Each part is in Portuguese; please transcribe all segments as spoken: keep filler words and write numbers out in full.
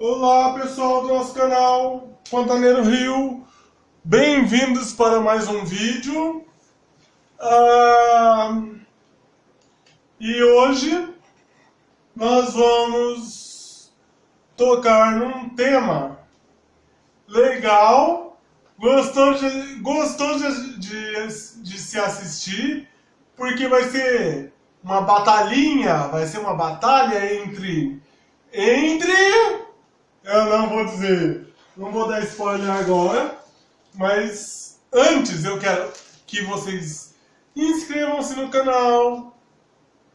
Olá pessoal do nosso canal Pantaneiro Rio, bem-vindos para mais um vídeo. ah, E hoje nós vamos tocar num tema legal, gostoso, gostoso de, de, de se assistir, porque vai ser uma batalhinha, vai ser uma batalha entre... entre... Eu não vou dizer, não vou dar spoiler agora, mas antes eu quero que vocês inscrevam-se no canal,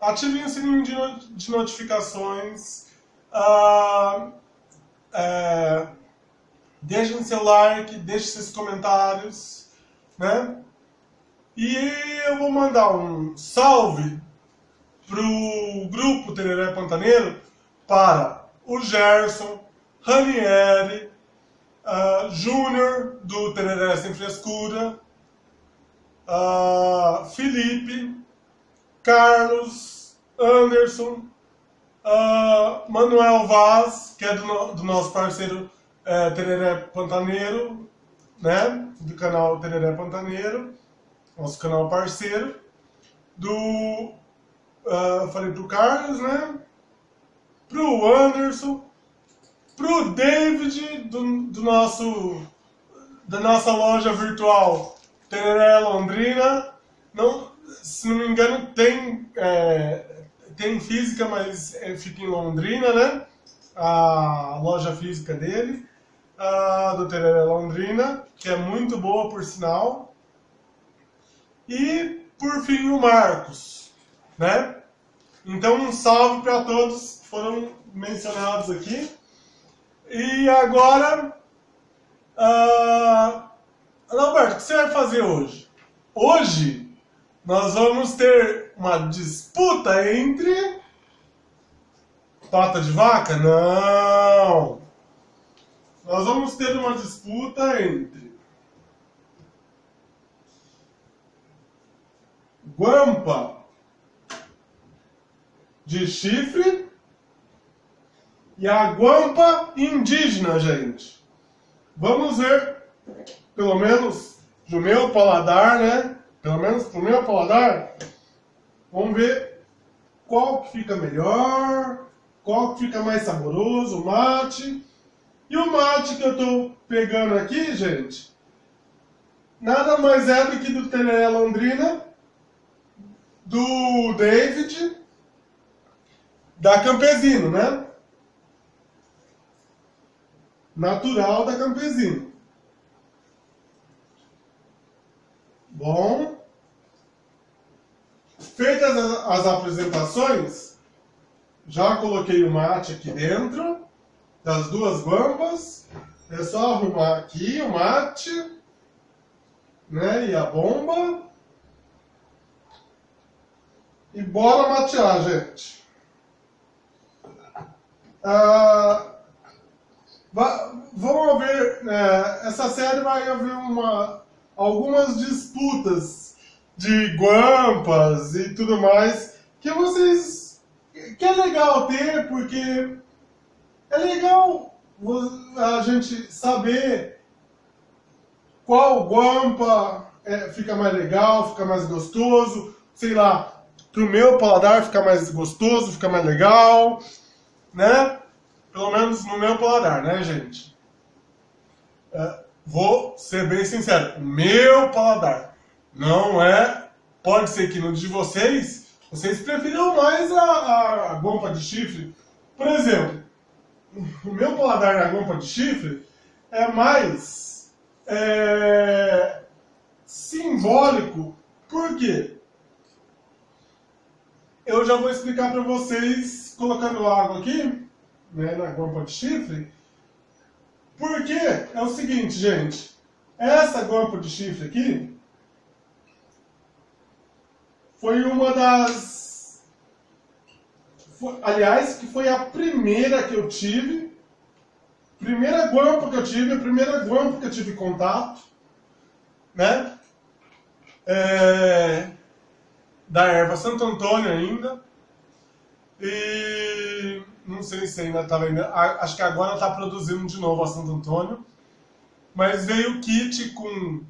ativem o sininho de, no, de notificações, uh, uh, deixem seu like, deixem seus comentários, né? E eu vou mandar um salve pro grupo Tereré Pantaneiro para o Gerson, Ranieri, uh, Júnior, do Tereré Sem Frescura, uh, Felipe, Carlos, Anderson, uh, Manuel Vaz, que é do, no, do nosso parceiro uh, Tereré Pantaneiro, né, do canal Tereré Pantaneiro, nosso canal parceiro, do, uh, falei pro Carlos, né, pro Anderson, pro David, do, do nosso, da nossa loja virtual Tereré Londrina. Não, se não me engano tem, é, tem física, mas é, fica em Londrina, né? A loja física dele, a, do Tereré Londrina, que é muito boa, por sinal. E, por fim, o Marcos, né? Então, um salve para todos que foram mencionados aqui. E agora, uh, Alberto, o que você vai fazer hoje? Hoje nós vamos ter uma disputa entre pata de vaca? Não! Nós vamos ter uma disputa entre guampa de chifre e a guampa indígena, gente. Vamos ver, pelo menos no meu paladar, né? Pelo menos pro meu paladar. Vamos ver qual que fica melhor, qual que fica mais saboroso, o mate. E o mate que eu tô pegando aqui, gente, nada mais é do que do Tereré Londrina, do David, da Campesino, né? Natural da Campesino. Bom, feitas as apresentações, já coloquei o mate aqui dentro das duas guampas. É só arrumar aqui o mate, né, e a bomba, e bora matear, gente. Ah, vamos ver, é, essa série vai haver uma, algumas disputas de guampas e tudo mais, que vocês, que é legal ter, porque é legal a gente saber qual guampa é, fica mais legal, fica mais gostoso, sei lá, pro meu paladar fica mais gostoso, fica mais legal, né? Pelo menos no meu paladar, né, gente? É, vou ser bem sincero. Meu paladar não é... Pode ser que no de vocês, vocês prefiram mais a, a, a guampa de chifre. Por exemplo, o meu paladar na guampa de chifre é mais é, simbólico. Por quê? Eu já vou explicar para vocês, colocando água aqui, né, na guampa de chifre, porque é o seguinte, gente, essa guampa de chifre aqui foi uma das, foi, aliás, que foi a primeira que eu tive, primeira guampa que eu tive, a primeira guampa que eu tive contato, né, é, da erva Santo Antônio ainda, e não sei se ainda está vendendo, acho que agora está produzindo de novo a Santo Antônio, mas veio o kit com,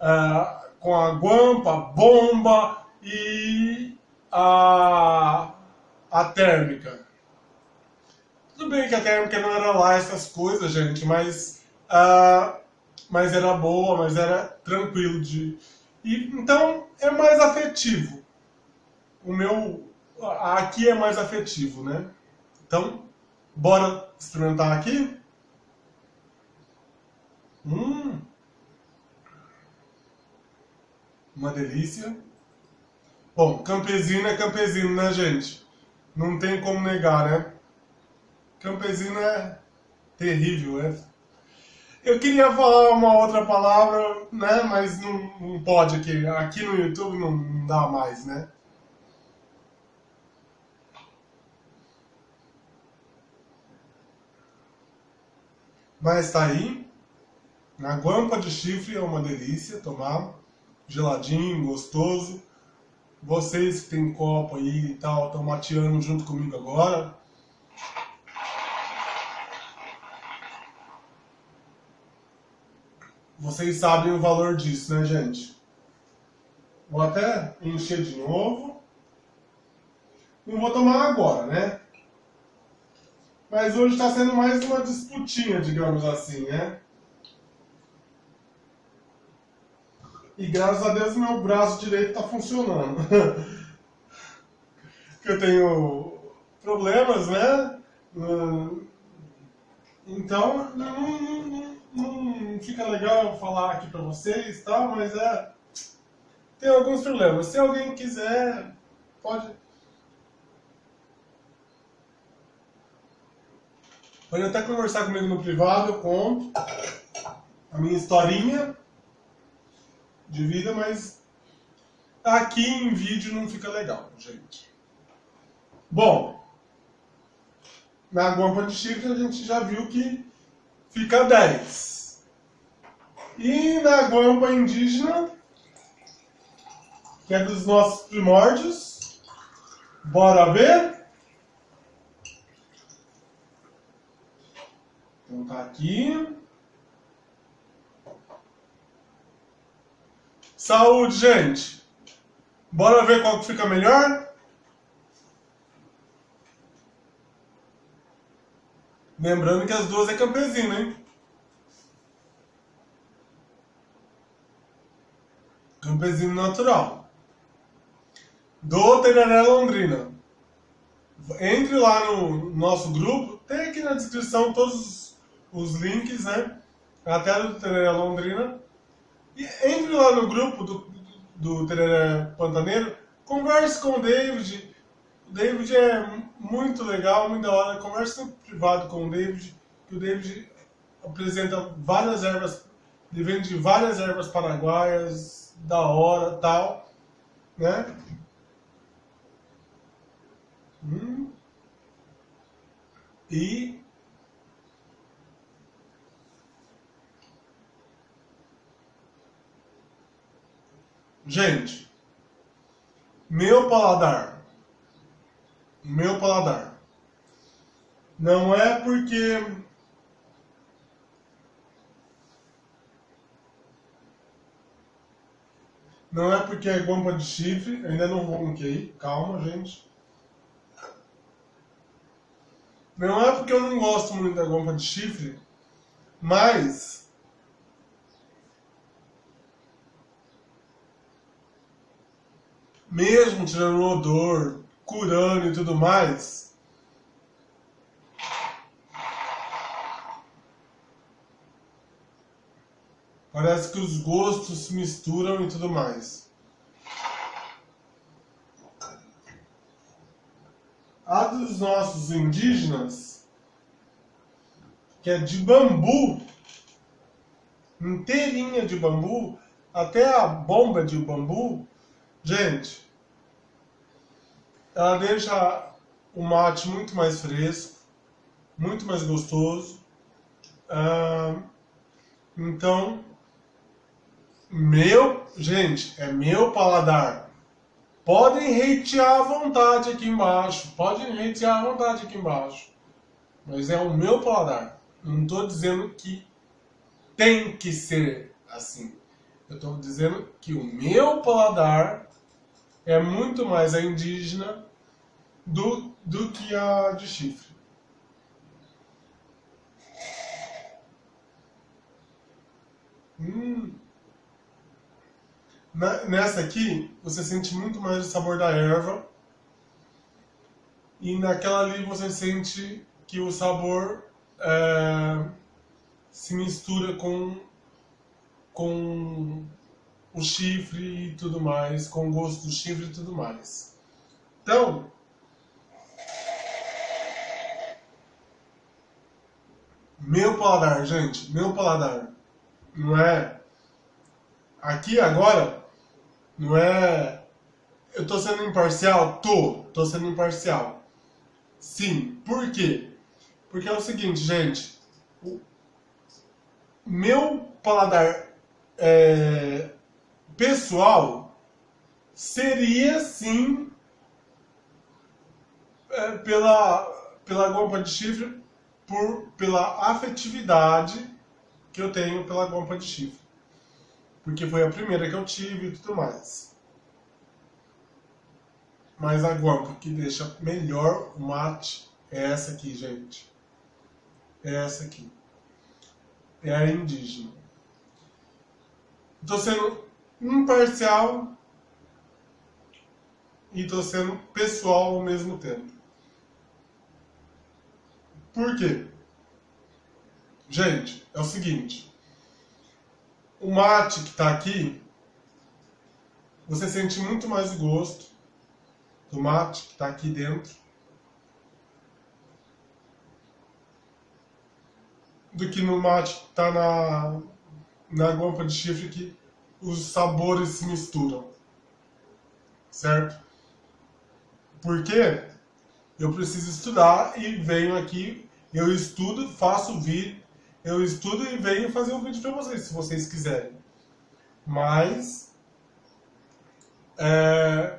uh, com a guampa, bomba e a, a térmica. Tudo bem que a térmica não era lá essas coisas, gente, mas, uh, mas era boa, mas era tranquilo de... E, então é mais afetivo. O meu... Aqui é mais afetivo, né? Então, bora experimentar aqui? Hum! Uma delícia! Bom, campesino é campesino, né, gente? Não tem como negar, né? Campesino é terrível, é? Eu queria falar uma outra palavra, né? Mas não, não pode aqui. Aqui no YouTube não, não dá mais, né? Mas tá aí, na guampa de chifre é uma delícia tomar, geladinho, gostoso. Vocês que tem copo aí e tal, estão mateando junto comigo agora. Vocês sabem o valor disso, né, gente? Vou até encher de novo. Não vou tomar agora, né? Mas hoje está sendo mais uma disputinha, digamos assim, né? E graças a Deus meu braço direito está funcionando. Porque eu tenho problemas, né? Então, não, não, não fica legal falar aqui para vocês, tá? Mas é... Tem alguns problemas. Se alguém quiser, pode... Pode até conversar comigo no privado, eu conto a minha historinha de vida, mas aqui em vídeo não fica legal, gente. Bom, na guampa de chifre a gente já viu que fica dez. E na guampa indígena, que é dos nossos primórdios, bora ver? Então tá aqui. Saúde, gente! Bora ver qual que fica melhor? Lembrando que as duas é campesino, hein? Campesino natural. Do Tereré Londrina. Entre lá no nosso grupo. Tem aqui na descrição todos os os links, né, até a do Tereré Londrina, e entre lá no grupo do, do Tereré Pantaneiro, converse com o David, o David é muito legal, muito da hora, converse no privado com o David, que o David apresenta várias ervas, ele vende várias ervas paraguaias, da hora, tal, né, hum. e... Gente, meu paladar, meu paladar, não é porque não é porque é guampa de chifre, ainda não ronquei, calma, gente. Não é porque eu não gosto muito da guampa de chifre, mas mesmo tirando o odor, curando e tudo mais, parece que os gostos se misturam e tudo mais. A dos nossos indígenas, que é de bambu, inteirinha de bambu, até a bomba de bambu, gente, ela deixa o mate muito mais fresco, muito mais gostoso. Ah, então, meu, gente, é meu paladar. Podem hatear à vontade aqui embaixo, podem hatear à vontade aqui embaixo. mas é o meu paladar. Não estou dizendo que tem que ser assim. Eu estou dizendo que o meu paladar é muito mais a indígena do, do que a de chifre. Hum. Nessa aqui, você sente muito mais o sabor da erva. E naquela ali você sente que o sabor é, se mistura com, com o chifre e tudo mais, com o gosto do chifre e tudo mais. Então, meu paladar, gente, meu paladar, não é... Aqui agora, não é... Eu tô sendo imparcial? Tô, tô sendo imparcial. Sim, por quê? Porque é o seguinte, gente, o meu paladar é, pessoal seria sim é, pela, pela guampa de chifre, por, pela afetividade que eu tenho pela guampa de chifre. Porque foi a primeira que eu tive e tudo mais. Mas a guampa que deixa melhor o mate é essa aqui, gente. É essa aqui. É a indígena. Estou sendo imparcial e estou sendo pessoal ao mesmo tempo. Por quê? Gente, é o seguinte. O mate que está aqui, você sente muito mais o gosto do mate que está aqui dentro do que no mate que está na, na guampa de chifre, que os sabores se misturam, certo? Porque eu preciso estudar e venho aqui, eu estudo, faço o vídeo, eu estudo e venho fazer um vídeo para vocês, se vocês quiserem. Mas é...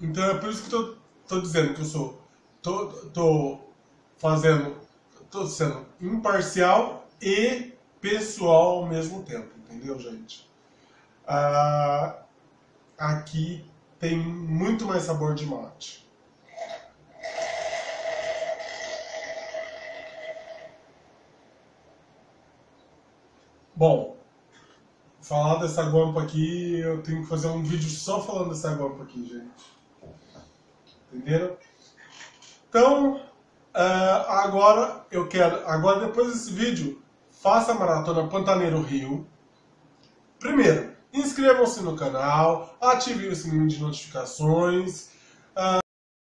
Então é por isso que eu estou dizendo que eu sou, tô, tô fazendo, tô sendo imparcial e pessoal ao mesmo tempo, entendeu, gente? Ah, aqui tem muito mais sabor de mate. Bom, falar dessa guampa aqui, eu tenho que fazer um vídeo só falando dessa guampa aqui, gente. Entenderam? Então, uh, agora eu quero, agora depois desse vídeo, faça a Maratona Pantaneiro Rio. Primeiro, inscrevam-se no canal, ativem o sininho de notificações. Uh,